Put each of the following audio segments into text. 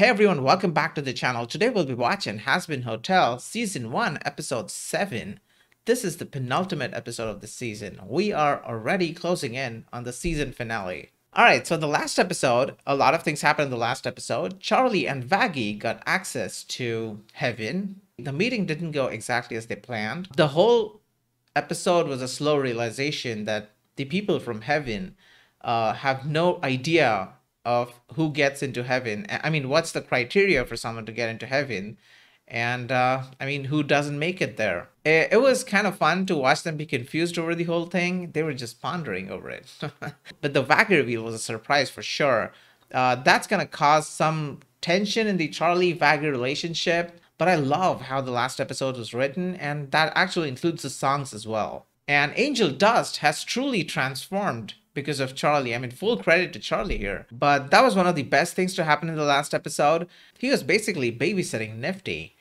Hey everyone, welcome back to the channel. Today we'll be watching Hazbin Hotel Season 1, Episode 7. This is the penultimate episode of the season. We are already closing in on the season finale. Alright, so the last episode, a lot of things happened in the last episode. Charlie and Vaggie got access to heaven. The meeting didn't go exactly as they planned. The whole episode was a slow realization that the people from heaven have no idea of who gets into heaven. I mean, what's the criteria for someone to get into heaven? And I mean, who doesn't make it there? It was kind of fun to watch them be confused over the whole thing. They were just pondering over it. But the Vaggie reveal was a surprise for sure. That's gonna cause some tension in the Charlie-Vaggie relationship. But I love how the last episode was written, and that actually includes the songs as well. And Angel Dust has truly transformed because of Charlie. I mean, full credit to Charlie here. But that was one of the best things to happen in the last episode. He was basically babysitting Nifty.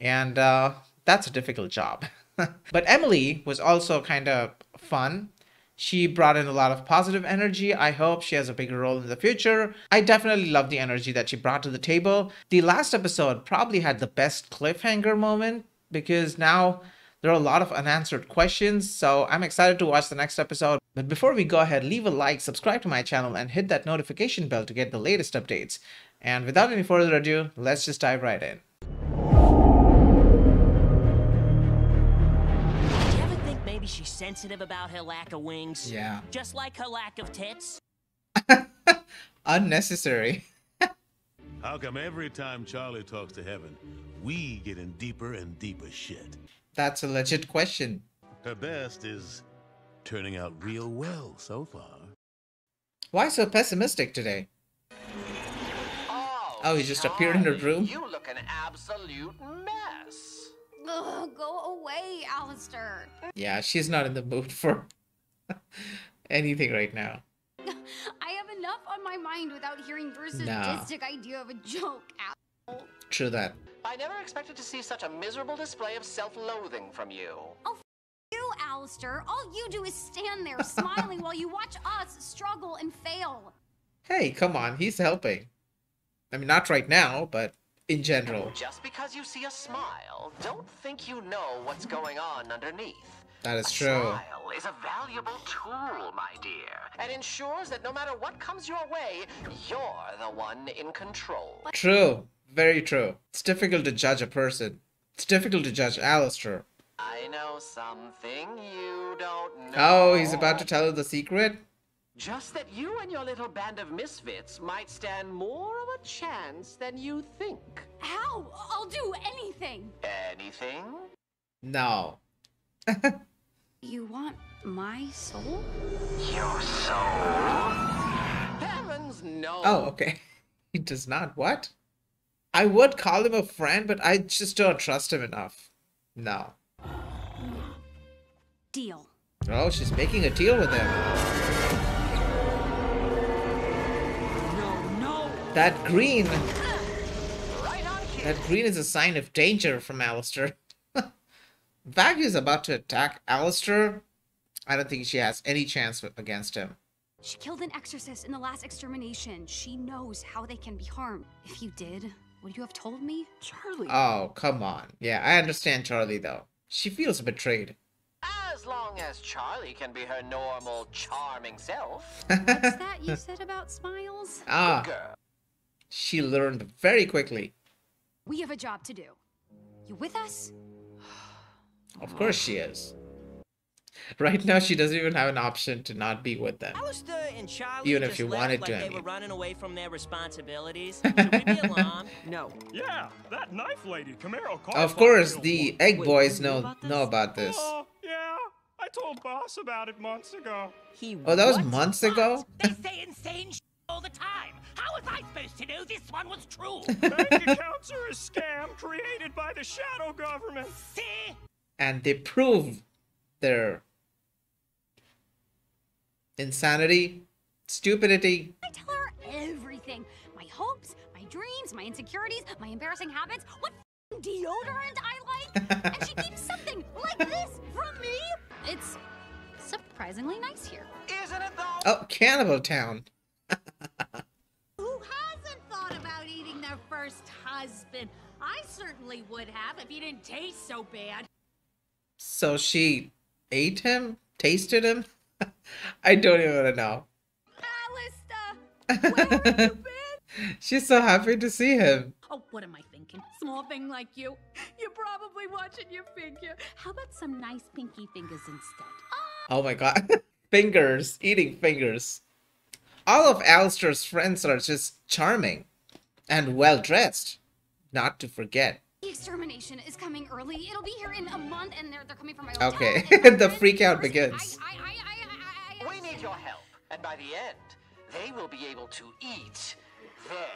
And that's a difficult job. But Emily was also kind of fun. She brought in a lot of positive energy. I hope she has a bigger role in the future. I definitely love the energy that she brought to the table. The last episode probably had the best cliffhanger moment because now there are a lot of unanswered questions, so I'm excited to watch the next episode. But before we go ahead, leave a like, subscribe to my channel, and hit that notification bell to get the latest updates. And without any further ado, let's just dive right in. Do you ever think maybe she's sensitive about her lack of wings? Yeah. Just like her lack of tits? Unnecessary. How come every time Charlie talks to heaven, we get in deeper and deeper shit? That's a legit question. Her best is turning out real well so far. Why so pessimistic today? Oh, he just appeared in her room. You look an absolute mess. Ugh, go away, Alistair. Yeah, she's not in the mood for anything right now. I have enough on my mind without hearing your sadistic idea of a joke, asshole. True that. I never expected to see such a miserable display of self-loathing from you. Oh, f you, Alistair. All you do is stand there smiling while you watch us struggle and fail. Hey, come on. He's helping. I mean, not right now, but in general. Just because you see a smile, don't think you know what's going on underneath. That is true. A smile is a valuable tool, my dear, and ensures that no matter what comes your way, you're the one in control. True. Very true. It's difficult to judge a person. It's difficult to judge Alistair. I know something you don't know. Oh, he's about to tell her the secret? Just that you and your little band of misfits might stand more of a chance than you think. How? I'll do anything. Anything? No. You want my soul? Your soul? Heavens no. Oh, okay. He does not. What? I would call him a friend, but I just don't trust him enough. No. Deal. Oh, she's making a deal with him. No, no. That green. Right on cue. That green is a sign of danger from Alistair. Vaggie is about to attack Alistair. I don't think she has any chance against him. She killed an exorcist in the last extermination. She knows how they can be harmed. If you did, would you have told me? Charlie. Oh, come on. Yeah, I understand Charlie, though. She feels betrayed. As long as Charlie can be her normal, charming self. What's that you said about smiles? Ah, girl. She learned very quickly. We have a job to do. You with us? Of course she is. Right now, she doesn't even have an option to not be with them. Alistair and Charlie even if she wanted to. They were running away from their responsibilities. Should we be alarmed? No. Yeah, that knife lady, Camaro. Of course, the egg boys know about this. Oh, yeah, I told Boss about it months ago. Oh, that was months ago? They say insane shit all the time. How was I supposed to know this one was true? Bank accounts are a scam created by the shadow government. See? And they prove their insanity, stupidity. I tell her everything. My hopes, my dreams, my insecurities, my embarrassing habits, what deodorant I like. And she keeps something like this from me. It's surprisingly nice here. Isn't it though? Oh, Cannibal Town. Who hasn't thought about eating their their first husband. I certainly would have if you didn't taste so bad. So she ate him? Tasted him? I don't even want to know. Alistair, where have you been? She's so happy to see him. Oh, what am I thinking? Small thing like you. You're probably watching your figure. How about some nice pinky fingers instead? Oh my god. Fingers. Eating fingers. All of Alistair's friends are just charming and well-dressed. Not to forget. The extermination is coming early. It'll be here in a month, and they're coming from my own. Okay, the freak out begins. We need your help, and by the end, they will be able to eat their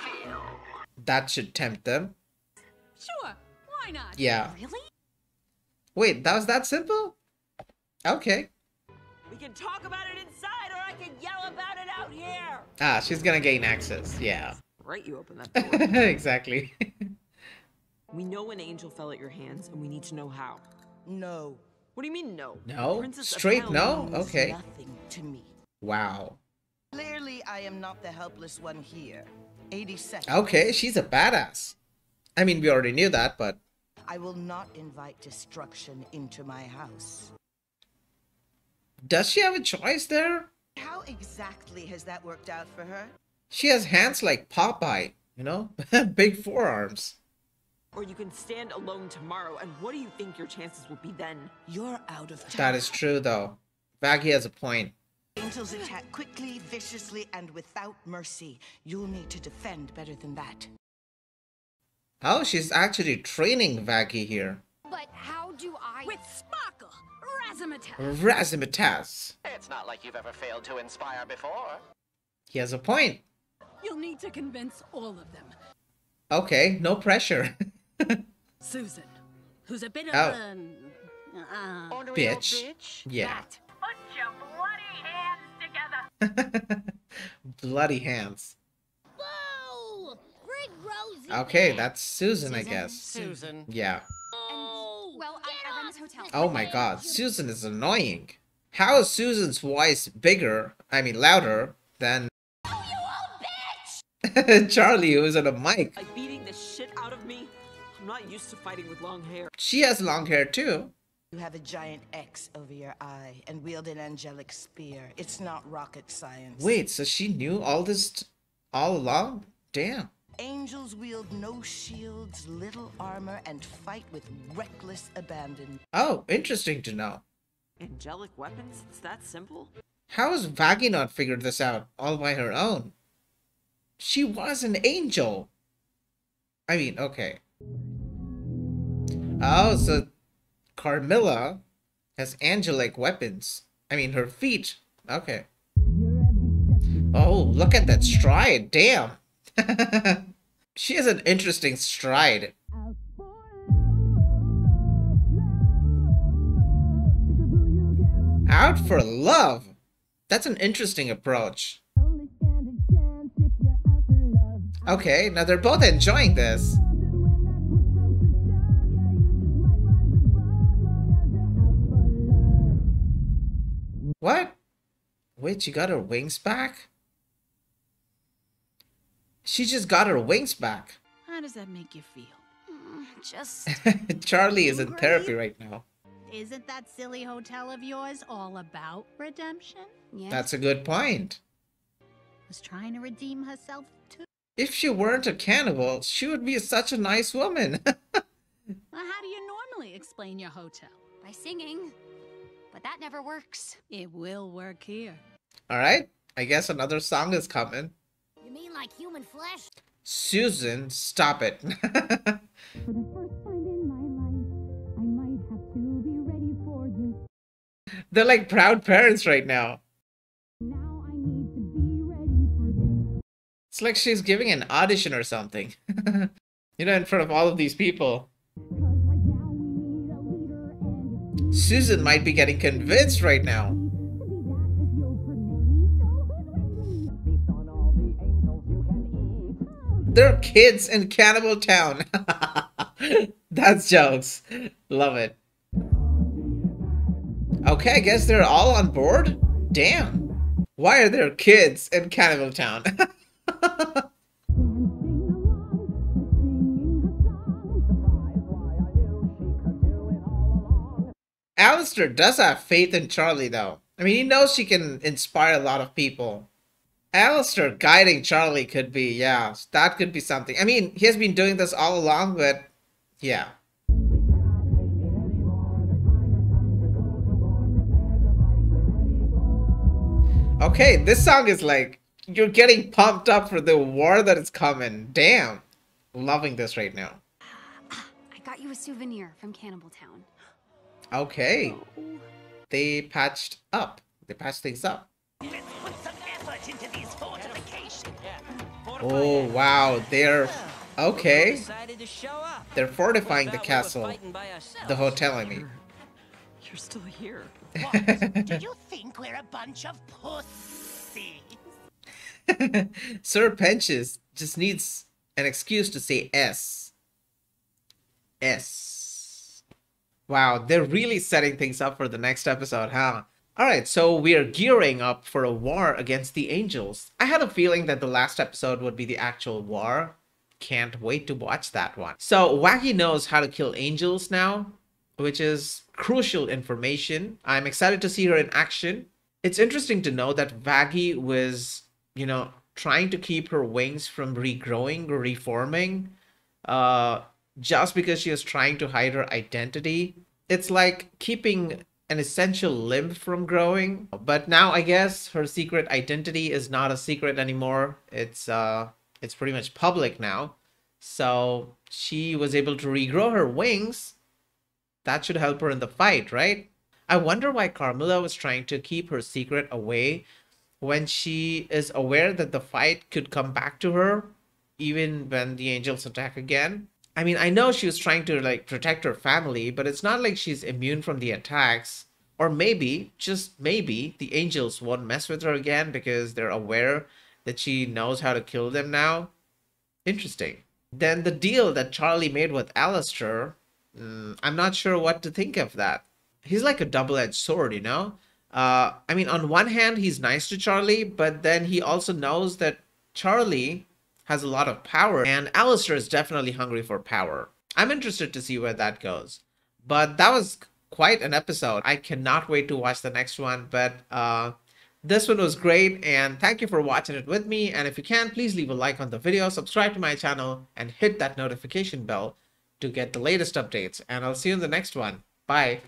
fill. That should tempt them. Sure, why not? Yeah. Really? Wait, that was that simple? Okay. We can talk about it inside, or I can yell about it out here. Ah, she's gonna gain access. Yeah. Right, you open that door. Exactly. We know an angel fell at your hands, and we need to know how. No. What do you mean no? No? Princess straight no? Okay. Nothing to me. Wow. Clearly, I am not the helpless one here. 87. Okay, she's a badass. I mean, we already knew that, but... I will not invite destruction into my house. Does she have a choice there? How exactly has that worked out for her? She has hands like Popeye, you know? Big forearms. Or you can stand alone tomorrow, and what do you think your chances will be then? You're out of time. That is true, though. Vaggie has a point. Angels attack quickly, viciously, and without mercy. You'll need to defend better than that. Oh, she's actually training Vaggie here. But how do I... With sparkle, razzmatazz. Razzmatazz. It's not like you've ever failed to inspire before. He has a point. You'll need to convince all of them. Okay, no pressure. Susan, who's a bit of bitch. Yeah. That. Put your bloody hands together. Bloody hands. Whoa! Bring Rosie. Okay, back. That's Susan, I guess. Susan. Yeah. Oh, well, I'm at hotel. Oh my god, Susan is annoying. How is Susan's voice louder than Charlie, who is on a mic? Like beating the shit out of me. I'm not used to fighting with long hair. She has long hair too. You have a giant X over your eye and wield an angelic spear. It's not rocket science. Wait, so she knew all this all along? Damn. Angels wield no shields, little armor, and fight with reckless abandon. Oh, interesting to know. Angelic weapons? It's that simple? How has Vaggie not figured this out all by her own? She was an angel. I mean, okay. Oh, so Carmilla has angelic weapons. I mean, her feet. Okay. Oh, look at that stride. Damn. She has an interesting stride. Out for love. That's an interesting approach. Okay, now they're both enjoying this. What? Wait, she got her wings back? She just got her wings back. How does that make you feel? Just... Charlie is in therapy right now. Isn't that silly hotel of yours all about redemption? Yes. That's a good point. Was trying to redeem herself too. If she weren't a cannibal, she would be such a nice woman. Well, how do you normally explain your hotel? By singing. But that never works. It will work here. Alright, I guess another song is coming. You mean like human flesh? Susan, stop it. For the first time in my life, I might have to be ready for this. They're like proud parents right now. It's like she's giving an audition or something, you know, in front of all of these people. Susan might be getting convinced right now. They're kids in Cannibal Town. That's jokes. Love it. Okay, I guess they're all on board. Damn. Why are there kids in Cannibal Town? Alistair does have faith in Charlie, though. I mean, he knows she can inspire a lot of people. Alistair guiding Charlie could be, yeah, that could be something. I mean, he has been doing this all along, but yeah. Okay, this song is like, you're getting pumped up for the war that is coming. Damn. Loving this right now. I got you a souvenir from Cannibal Town. Okay. Oh. They patched up. They patched things up. Let's put some effort into these fortifications. Oh, wow. They're... Okay. They're fortifying the castle. The hotel, I mean. You're still here. What? Do you think we're a bunch of pussies? Sir Pentious just needs an excuse to say S. S. Wow, they're really setting things up for the next episode, huh? Alright, so we are gearing up for a war against the angels. I had a feeling that the last episode would be the actual war. Can't wait to watch that one. So, Vaggie knows how to kill angels now, which is crucial information. I'm excited to see her in action. It's interesting to know that Vaggie was... you know, trying to keep her wings from regrowing or reforming just because she is trying to hide her identity. It's like keeping an essential limb from growing. But now I guess her secret identity is not a secret anymore. It's pretty much public now. So she was able to regrow her wings. That should help her in the fight, right? I wonder why Carmilla was trying to keep her secret away when she is aware that the fight could come back to her, even when the angels attack again. I mean, I know she was trying to, like, protect her family, but it's not like she's immune from the attacks. Or maybe, just maybe, the angels won't mess with her again because they're aware that she knows how to kill them now. Interesting. Then the deal that Charlie made with Alastor, I'm not sure what to think of that. He's like a double-edged sword, you know? I mean, on one hand, he's nice to Charlie, but then he also knows that Charlie has a lot of power, and Alistair is definitely hungry for power. I'm interested to see where that goes. But that was quite an episode. I cannot wait to watch the next one, but this one was great, and thank you for watching it with me. And if you can, please leave a like on the video, subscribe to my channel, and hit that notification bell to get the latest updates. And I'll see you in the next one. Bye.